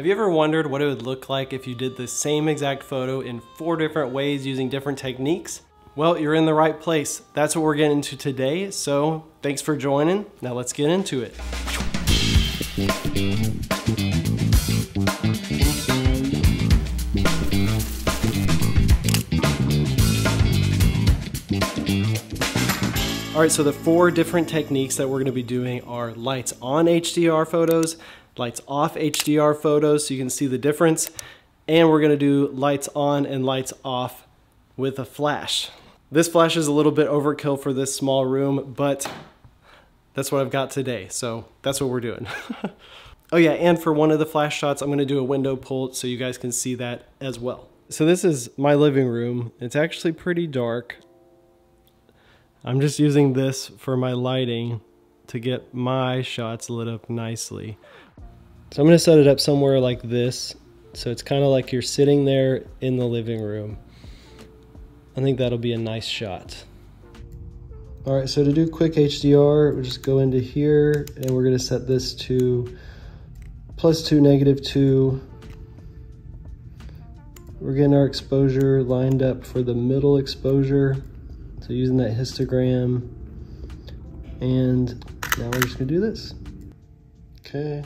Have you ever wondered what it would look like if you did the same exact photo in 4 different ways using different techniques? Well, you're in the right place. That's what we're getting into today. So thanks for joining. Now let's get into it. All right, so the 4 different techniques that we're gonna be doing are lights on HDR photos, lights off HDR photos, so you can see the difference. And we're gonna do lights on and lights off with a flash. This flash is a little bit overkill for this small room, but that's what I've got today. So that's what we're doing. Oh yeah, and for one of the flash shots, I'm gonna do a window pull so you guys can see that as well. So this is my living room. It's actually pretty dark. I'm just using this for my lighting to get my shots lit up nicely. So I'm gonna set it up somewhere like this. So it's kind of like you're sitting there in the living room. I think that'll be a nice shot. All right, so to do quick HDR, we'll just go into here and we're gonna set this to +2, -2. We're getting our exposure lined up for the middle exposure. So using that histogram, and now we're just gonna do this. Okay.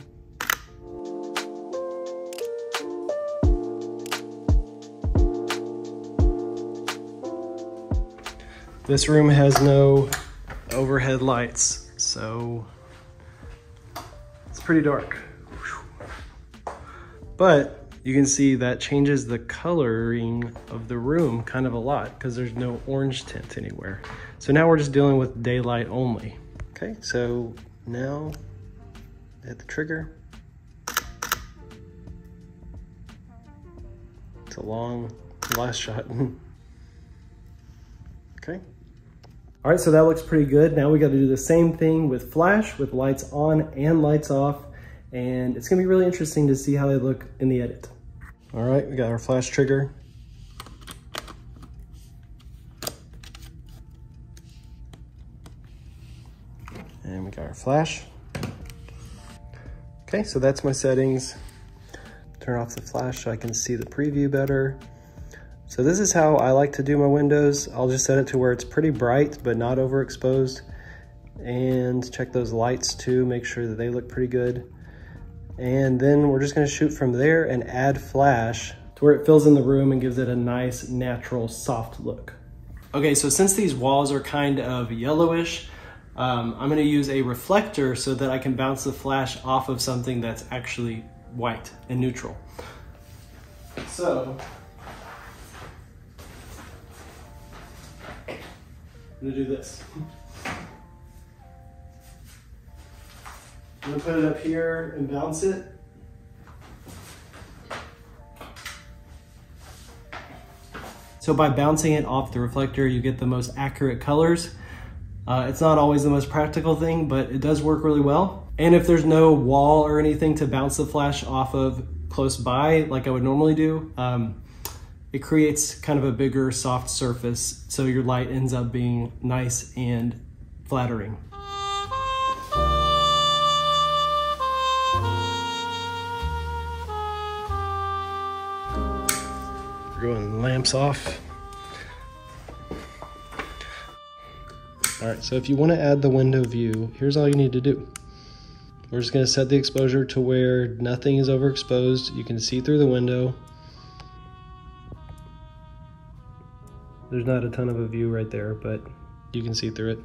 This room has no overhead lights, so it's pretty dark. But you can see that changes the coloring of the room kind of a lot because there's no orange tint anywhere. So now we're just dealing with daylight only. Okay, so now hit the trigger. It's a long last shot. Okay. All right, so that looks pretty good. Now we got to do the same thing with flash, with lights on and lights off, and it's gonna be really interesting to see how they look in the edit. All right, we got our flash trigger. And we got our flash. Okay, so that's my settings. Turn off the flash so I can see the preview better. So this is how I like to do my windows. I'll just set it to where it's pretty bright, but not overexposed. And check those lights too, make sure that they look pretty good. And then we're just gonna shoot from there and add flash to where it fills in the room and gives it a nice, natural, soft look. Okay, so since these walls are kind of yellowish, I'm gonna use a reflector so that I can bounce the flash off of something that's actually white and neutral. So, I'm gonna do this. I'm gonna put it up here and bounce it. So by bouncing it off the reflector, you get the most accurate colors. It's not always the most practical thing, but it does work really well. And if there's no wall or anything to bounce the flash off of close by, like I would normally do, it creates kind of a bigger soft surface, so your light ends up being nice and flattering. We're going lamps off. All right, so if you want to add the window view, here's all you need to do. We're just going to set the exposure to where nothing is overexposed. You can see through the window. There's not a ton of a view right there, but you can see through it.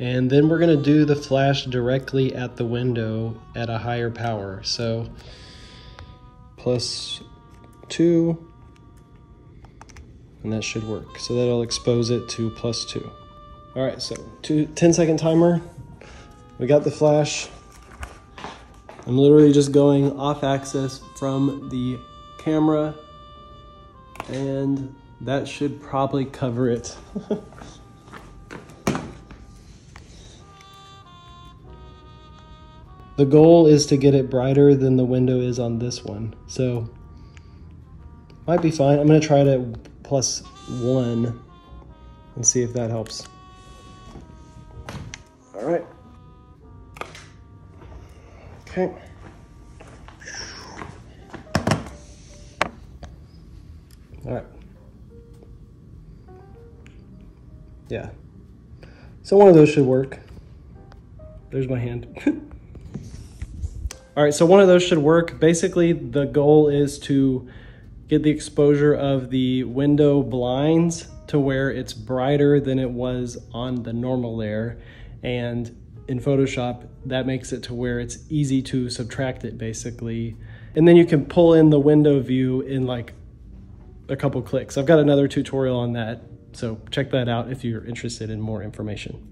And then we're gonna do the flash directly at the window at a higher power. So +2, and that should work. So that'll expose it to +2. All right, so 10-second timer. We got the flash. I'm literally just going off axis from the camera, and that should probably cover it. The goal is to get it brighter than the window is on this one. So, might be fine. I'm gonna try it at +1 and see if that helps. All right. Okay. All right. Yeah. So one of those should work. There's my hand. All right, so one of those should work. Basically, the goal is to get the exposure of the window blinds to where it's brighter than it was on the normal layer. And in Photoshop, that makes it to where it's easy to subtract it, basically. And then you can pull in the window view in like a couple clicks. I've got another tutorial on that, so check that out if you're interested in more information.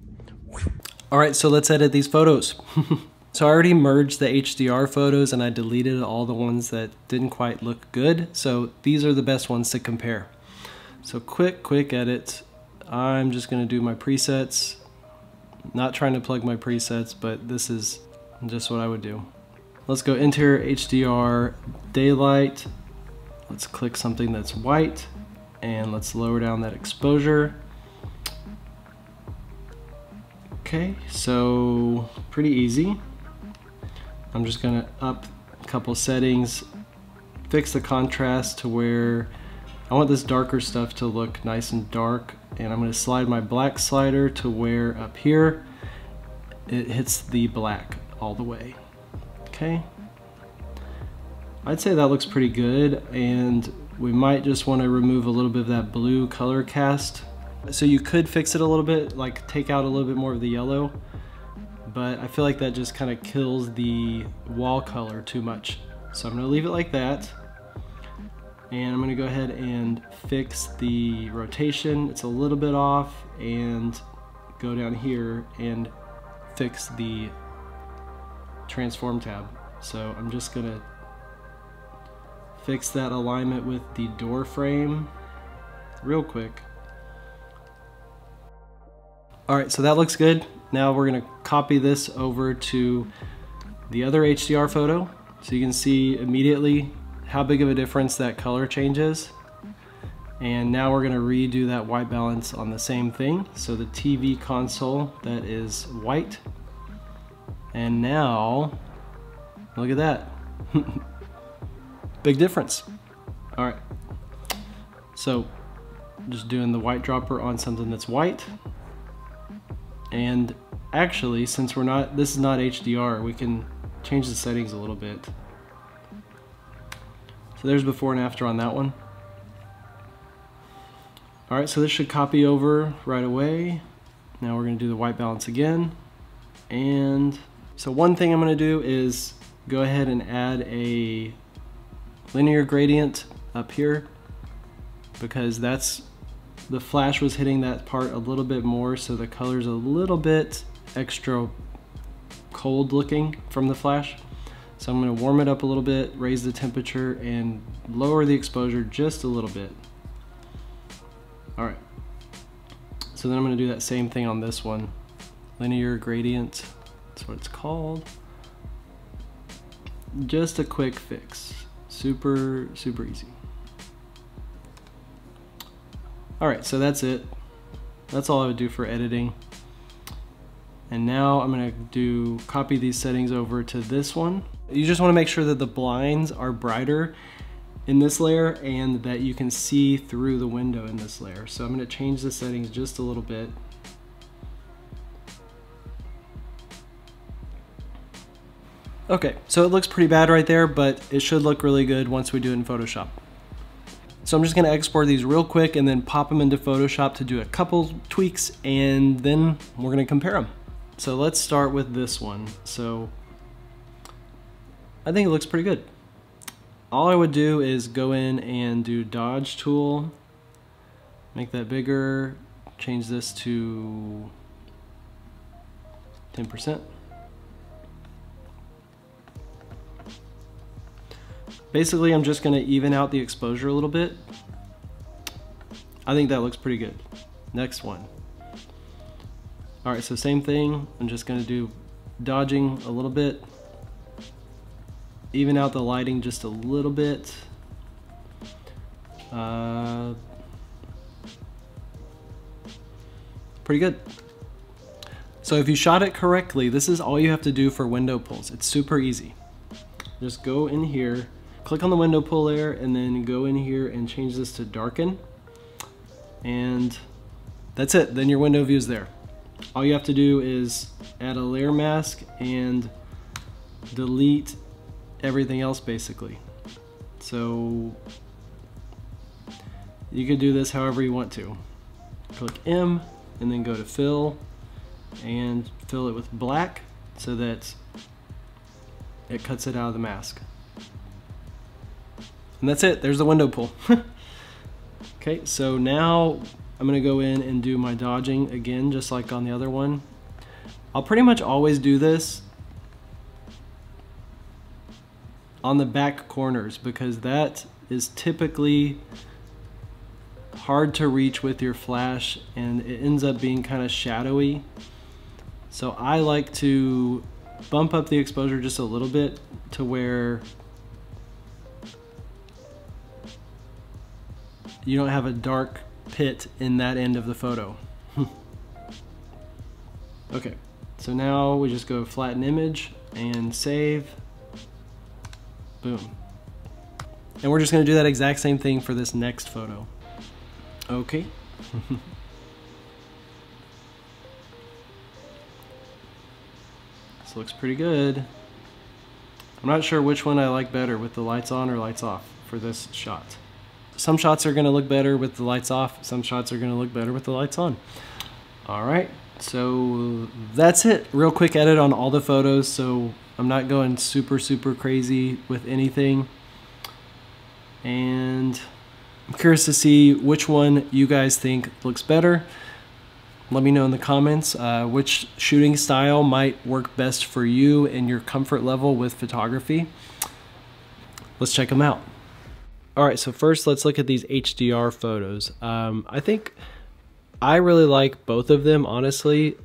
All right, so let's edit these photos. So I already merged the HDR photos and I deleted all the ones that didn't quite look good. So these are the best ones to compare. So quick edits. I'm just gonna do my presets. Not trying to plug my presets, but this is just what I would do. Let's go interior HDR daylight. Let's click something that's white and let's lower down that exposure. Okay, so pretty easy. I'm just gonna up a couple settings, fix the contrast to where I want this darker stuff to look nice and dark, and I'm gonna slide my black slider to where up here it hits the black all the way. Okay, I'd say that looks pretty good, and we might just want to remove a little bit of that blue color cast. So you could fix it a little bit, like take out a little bit more of the yellow, but I feel like that just kind of kills the wall color too much. So I'm gonna leave it like that. And I'm gonna go ahead and fix the rotation. It's a little bit off, and go down here and fix the transform tab. So I'm just gonna fix that alignment with the door frame real quick. All right, so that looks good. Now we're gonna copy this over to the other HDR photo. So you can see immediately how big of a difference that color change is. And now we're gonna redo that white balance on the same thing. So the TV console, that is white. And now, look at that. Big difference. All right, so just doing the white dropper on something that's white. And actually, since this is not HDR, we can change the settings a little bit. So there's before and after on that one. All right, so this should copy over right away. Now we're gonna do the white balance again. And so one thing I'm gonna do is go ahead and add a linear gradient up here, because that's the flash was hitting that part a little bit more, so the color's a little bit extra cold looking from the flash. So I'm going to warm it up a little bit, raise the temperature, and lower the exposure just a little bit. All right, so then I'm going to do that same thing on this one. Linear gradient, that's what it's called. Just a quick fix. Super easy. All right, so that's it. That's all I would do for editing. And now I'm gonna copy these settings over to this one. You just wanna make sure that the blinds are brighter in this layer and that you can see through the window in this layer. So I'm gonna change the settings just a little bit. Okay, so it looks pretty bad right there, but it should look really good once we do it in Photoshop. So I'm just gonna export these real quick and then pop them into Photoshop to do a couple tweaks, and then we're gonna compare them. So let's start with this one. So I think it looks pretty good. All I would do is go in and do Dodge Tool, make that bigger, change this to 10%. Basically, I'm just gonna even out the exposure a little bit. I think that looks pretty good. Next one. All right, so same thing. I'm just gonna do dodging a little bit. Even out the lighting just a little bit. Pretty good. So if you shot it correctly, this is all you have to do for window pulls. It's super easy. Just go in here Click on the window pull layer and then go in here and change this to darken. And that's it, then your window view is there. All you have to do is add a layer mask and delete everything else basically. So you could do this however you want to. Click M and then go to fill and fill it with black so that it cuts it out of the mask. And that's it, there's the window pull. Okay, so now I'm gonna go in and do my dodging again, just like on the other one. I'll pretty much always do this on the back corners because that is typically hard to reach with your flash and it ends up being kind of shadowy. So I like to bump up the exposure just a little bit to where you don't have a dark pit in that end of the photo. Okay, so now we just go flatten image and save. Boom. And we're just gonna do that exact same thing for this next photo. Okay. This looks pretty good. I'm not sure which one I like better, with the lights on or lights off for this shot. Some shots are gonna look better with the lights off, some shots are gonna look better with the lights on. All right, so that's it. Real quick edit on all the photos, so I'm not going super crazy with anything. And I'm curious to see which one you guys think looks better. Let me know in the comments which shooting style might work best for you and your comfort level with photography. Let's check them out. All right, so first let's look at these HDR photos. I think I really like both of them, honestly.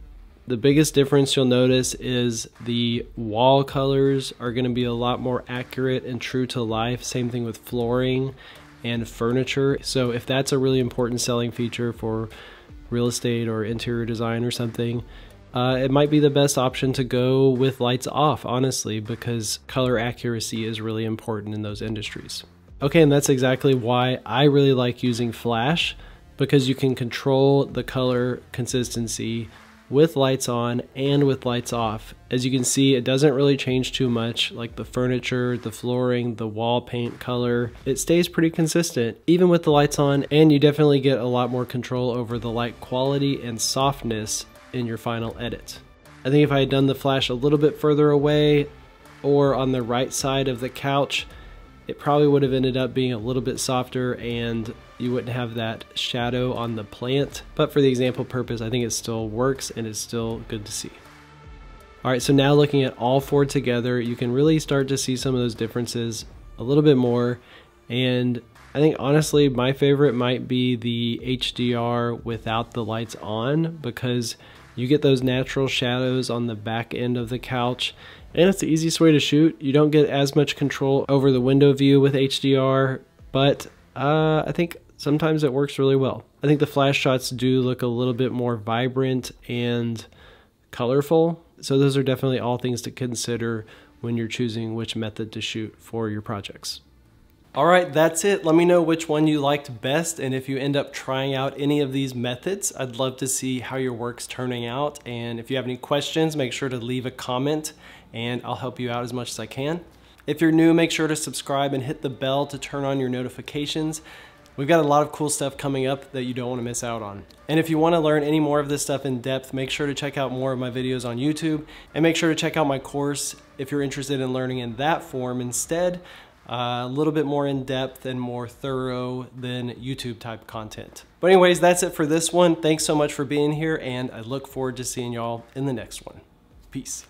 The biggest difference you'll notice is the wall colors are gonna be a lot more accurate and true to life. Same thing with flooring and furniture. So if that's a really important selling feature for real estate or interior design or something, it might be the best option to go with lights off, honestly, because color accuracy is really important in those industries. Okay, and that's exactly why I really like using flash, because you can control the color consistency with lights on and with lights off. As you can see, it doesn't really change too much, like the furniture, the flooring, the wall paint color. It stays pretty consistent, even with the lights on, and you definitely get a lot more control over the light quality and softness in your final edit. I think if I had done the flash a little bit further away or on the right side of the couch, it probably would have ended up being a little bit softer and you wouldn't have that shadow on the plant. But for the example purpose, I think it still works and it's still good to see. All right, so now looking at all four together, you can really start to see some of those differences a little bit more. And I think honestly, my favorite might be the HDR without the lights on, because you get those natural shadows on the back end of the couch. And it's the easiest way to shoot. You don't get as much control over the window view with HDR, but I think sometimes it works really well. I think the flash shots do look a little bit more vibrant and colorful. So those are definitely all things to consider when you're choosing which method to shoot for your projects. All right, that's it. Let me know which one you liked best, and if you end up trying out any of these methods, I'd love to see how your work's turning out. And if you have any questions, make sure to leave a comment and I'll help you out as much as I can. If you're new, make sure to subscribe and hit the bell to turn on your notifications. We've got a lot of cool stuff coming up that you don't want to miss out on. And if you want to learn any more of this stuff in depth, make sure to check out more of my videos on YouTube, and make sure to check out my course if you're interested in learning in that form instead. A little bit more in depth and more thorough than YouTube type content. But anyways, that's it for this one. Thanks so much for being here, and I look forward to seeing y'all in the next one. Peace.